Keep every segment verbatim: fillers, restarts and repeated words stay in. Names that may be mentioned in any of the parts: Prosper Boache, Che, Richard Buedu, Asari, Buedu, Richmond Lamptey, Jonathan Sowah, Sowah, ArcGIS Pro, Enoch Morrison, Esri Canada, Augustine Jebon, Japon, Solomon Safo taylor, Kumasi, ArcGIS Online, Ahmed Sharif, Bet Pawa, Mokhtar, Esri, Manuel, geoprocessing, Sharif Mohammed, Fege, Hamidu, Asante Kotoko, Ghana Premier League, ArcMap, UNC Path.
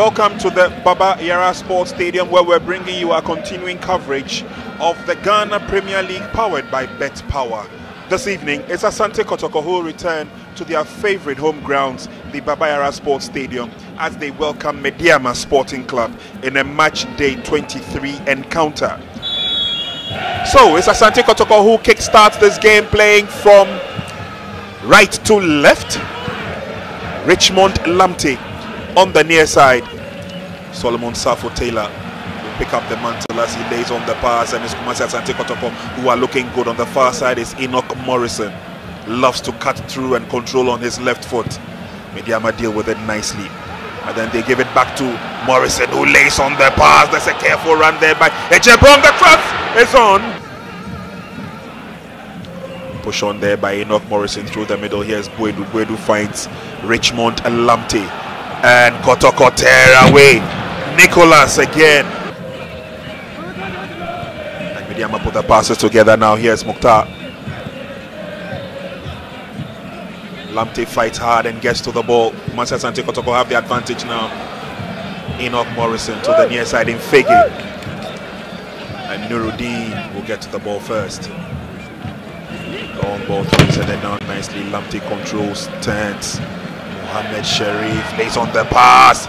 Welcome to the Baba Yara Sports Stadium, where we're bringing you our continuing coverage of the Ghana Premier League, powered by Bet Pawa. This evening, it's Asante Kotoko who return to their favorite home grounds, the Baba Yara Sports Stadium, as they welcome Medeama Sporting Club in a match day twenty-three encounter. So, it's Asante Kotoko who kickstarts this game, playing from right to left. Richmond Lamptey on the near side. Solomon Safo Taylor will pick up the mantle as he lays on the pass, and it's Kumasi Asante Kotoko who are looking good. On the far side is Enoch Morrison. Loves to cut through and control on his left foot. Medeama deal with it nicely, and then they give it back to Morrison, who lays on the pass. That's a careful run there by Agyapong. The cross is on. Push on there by Enoch Morrison through the middle. Here's Buedu. Buedu finds Richmond Lamptey, and Kotoko tear away. Nicholas again. And Medeama put the passes together now. Here's Mukhtar. Lamptey fights hard and gets to the ball. Kumasi Asante Kotoko have the advantage now. Enoch Morrison to the near side in Fege. And Nuruddin will get to the ball first. Long ball through, set it down nicely. Lamptey controls, turns. Ahmed Sharif lays on the pass.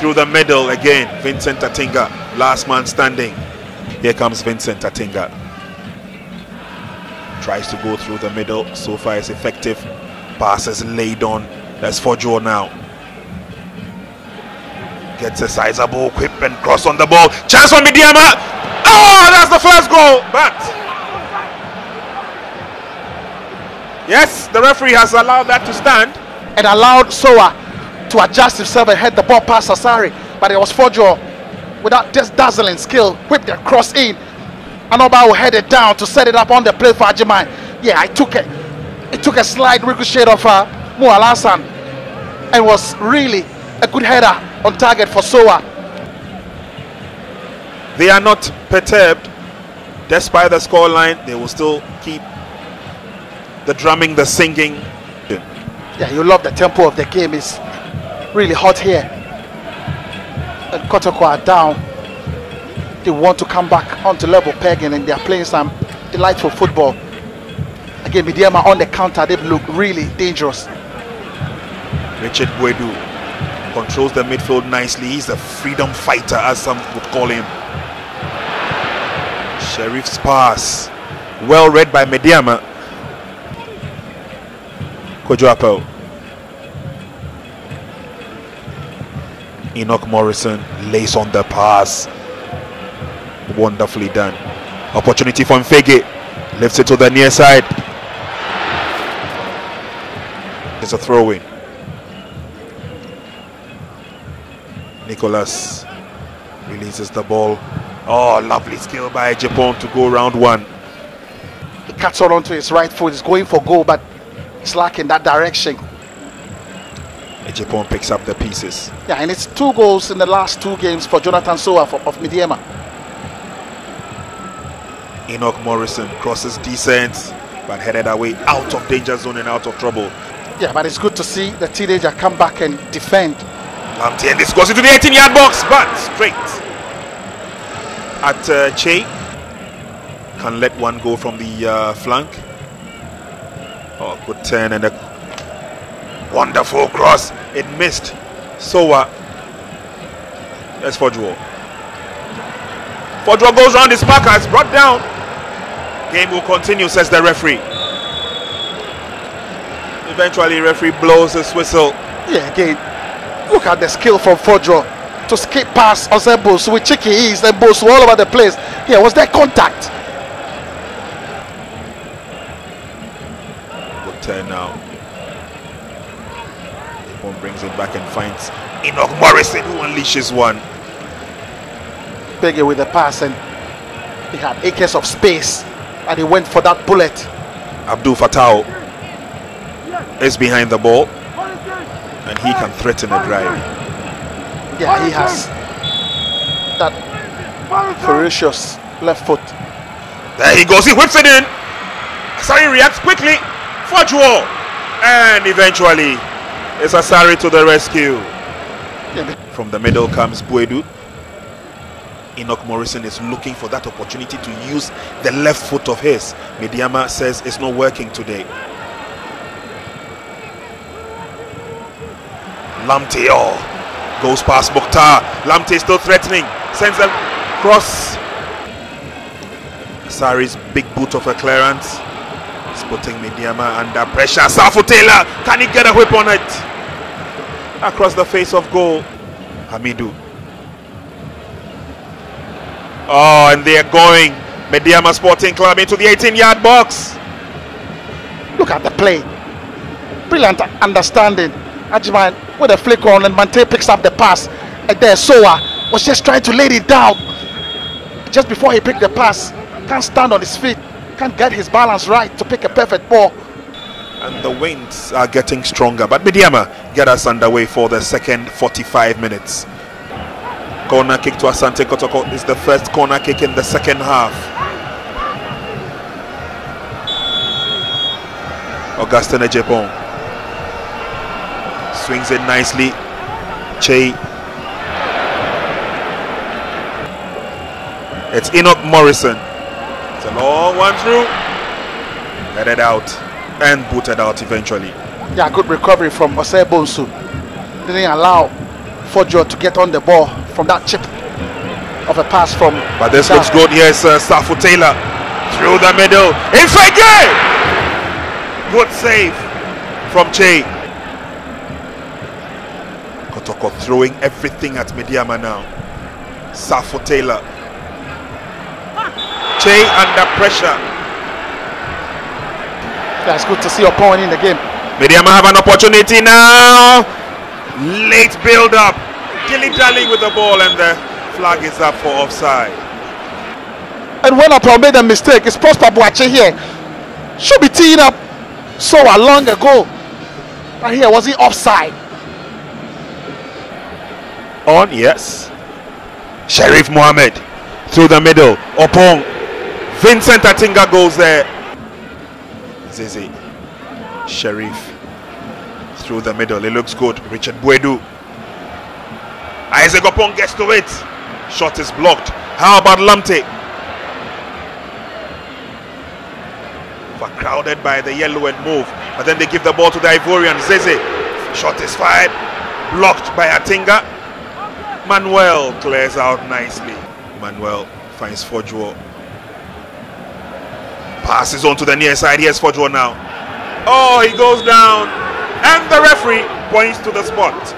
Through the middle again. Vincent Atinga, last man standing. Here comes Vincent Atinga. Tries to go through the middle. So far it's effective. Passes laid on. That's Fordjour now. Gets a sizable quip and cross on the ball. Chance for Medeama. Oh, that's the first goal. But yes, the referee has allowed that to stand. And allowed Sowah to adjust himself and head the ball past Asari. But it was Fordjour, without just dazzling skill, whipped the cross in. Anoba will head it down to set it up on the plate for Ajimai. Yeah, I took it. It took a slight ricochet of uh, Mualasan, and was really a good header on target for Sowah. They are not perturbed. Despite the scoreline, they will still keep the drumming, the singing. Yeah, you love the tempo of the game. It's really hot here. And Kotoko are down. They want to come back onto level pegging, and they are playing some delightful football. Again, Medeama on the counter, they look really dangerous. Richard Buedu controls the midfield nicely. He's a freedom fighter, as some would call him. Sheriff's pass, well read by Medeama. Kojo Apew. Enoch Morrison lays on the pass. Wonderfully done. Opportunity from Fege. Lifts it to the near side. It's a throw-in. Nicholas releases the ball. Oh, lovely skill by Japon to go round one. He cuts on onto his right foot. He's going for goal, but it's lacking that direction. Japon picks up the pieces. Yeah, and it's two goals in the last two games for Jonathan Sowah of Medeama. Enoch Morrison crosses decent, but headed away out of danger zone and out of trouble. Yeah, but it's good to see the teenager come back and defend. Lamptey, and this goes into the eighteen yard box, but straight at uh, Che. Can let one go from the uh, flank. Oh, good turn and a wonderful cross. It missed. Sowah. That's Fordjour. Fordjour goes round his marker, is brought down. Game will continue, says the referee. Eventually, referee blows his whistle. Yeah, again, look at the skill from Fordjour to skip past Osei Bonsu with cheeky ease and Bonsu all over the place. Yeah, was there contact? Good turn now. Epong brings it back and finds Enoch Morrison, who unleashes one. With the pass, and he had acres of space, and he went for that bullet. Abdul Fatao is behind the ball, and he can threaten a drive. Yeah, he has that ferocious left foot. There he goes, he whips it in. Asari reacts quickly. Fordjour, and eventually it's Asari to the rescue. From the middle comes Buedu. Enoch Morrison is looking for that opportunity to use the left foot of his. Medeama says it's not working today. Lamptey oh, goes past Mokhtar. Lamptey still threatening. Sends a cross. Asari's big boot of a clearance. It's putting Medeama under pressure. Safu Taylor, can he get a whip on it? Across the face of goal. Hamidu. Oh, and they are going. Medeama Sporting Club into the eighteen-yard box. Look at the play. Brilliant understanding. Ajiman with a flick on, and Mante picks up the pass. And there Sowah was just trying to lay it down. Just before he picked the pass, can't stand on his feet. Can't get his balance right to pick a perfect ball. And the winds are getting stronger. But Medeama get us underway for the second forty-five minutes. Corner kick to Asante Kotoko is the first corner kick in the second half. Augustine Jebon swings it nicely. Che. It's Enoch Morrison. It's a long one through. Headed out and booted out eventually. Yeah, good recovery from Osei Bonsu. Didn't allow Fordjour to get on the ball from that chip of a pass from... But this down. Looks good. Here's uh, Safu Taylor through the middle. Inside game! Good save from Che. Kotoko throwing everything at Medeama now. Safu Taylor. Che under pressure. That's good to see Oppong in the game. Medeama have an opportunity now. Late build-up. Dilly-dallying with the ball, and the flag is up for offside. And when Oppong made a mistake, it's Prosper Boache here. Should be teeing up Sowah long ago. But here, was he offside? On, yes. Sharif Mohammed through the middle. Oppong. Vincent Atinga goes there. Zizi. Sharif through the middle. It looks good. Richard Buedu. Isaac Oppong gets to it. Shot is blocked. How about Lamptey? Overcrowded by the yellow and move. But then they give the ball to the Ivorian. Zizi. Shot is fired. Blocked by Atinga. Manuel clears out nicely. Manuel finds Fordjour. Passes on to the near side. Here's Fordjour now. Oh, he goes down. And the referee points to the spot.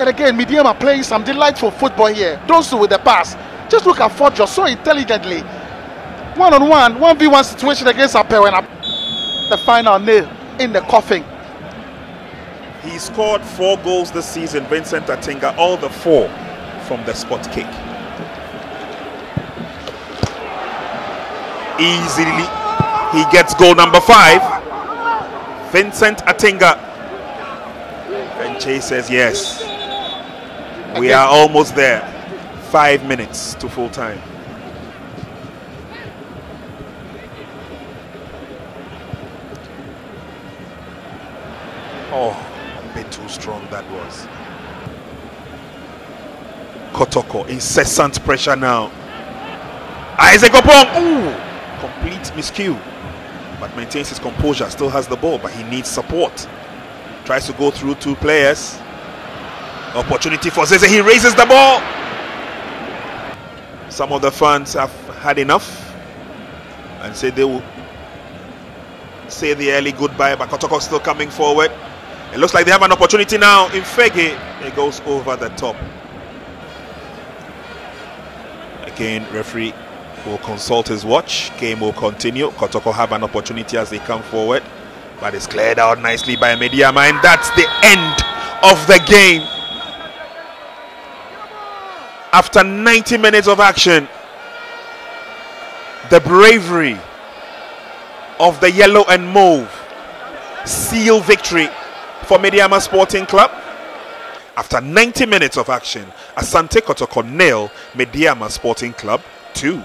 And again, Medeama playing some delightful football here. Don't do with the pass. Just look at Fordjour so intelligently. One-on-one, one v one situation against Apew, and the final nail in the coffin. He scored four goals this season, Vincent Atinga, all the four from the spot kick. Easily, he gets goal number five. Vincent Atinga. And Che says yes. We are almost there. Five minutes to full time. Oh, a bit too strong that was. Kotoko, incessant pressure now. Isaac Oppong, ooh, complete miscue. But maintains his composure, still has the ball, but he needs support. Tries to go through two players. Opportunity for Zizi. He raises the ball. Some of the fans have had enough and say they will say the early goodbye, but Kotoko still coming forward. It looks like they have an opportunity now. In Fege, it goes over the top. Again, referee will consult his watch. Game will continue. Kotoko have an opportunity as they come forward, but it's cleared out nicely by Medeama, and that's the end of the game. After ninety minutes of action, the bravery of the yellow and mauve seal victory for Medeama Sporting Club. After ninety minutes of action, Asante Kotoko nil, Medeama Sporting Club two.